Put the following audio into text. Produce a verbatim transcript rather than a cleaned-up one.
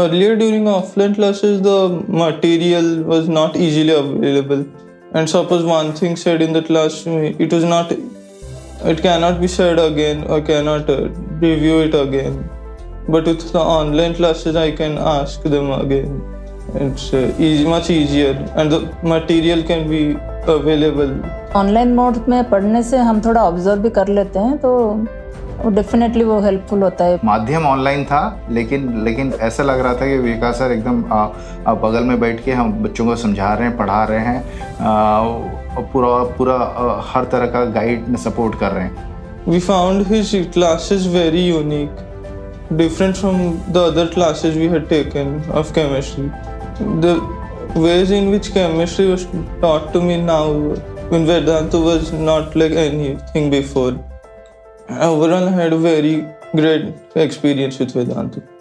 Earlier during offline classes, the material was not easily available, and suppose one thing said in the class, it was not, it cannot be said again or cannot review it again. But with the online classes, I can ask them again. It's uh, easy, much easier, and the material can be available. Online mode में पढ़ने से हम थोड़ा observe भी कर लेते हैं, तो definitely वो helpful होता है। माध्यम online था, लेकिन लेकिन ऐसा लग रहा था कि विकास सर एकदम बगल में बैठ के हम बच्चों को समझा रहे हैं, पढ़ा रहे हैं, पूरा पूरा हर तरह का गाइड सपोर्ट कर रहे हैं। We found his classes very unique, different from the other classes we had taken of chemistry. The ways in which chemistry was taught to me now in Vedantu was not like anything before. Overall, I had a very great experience with Vedantu.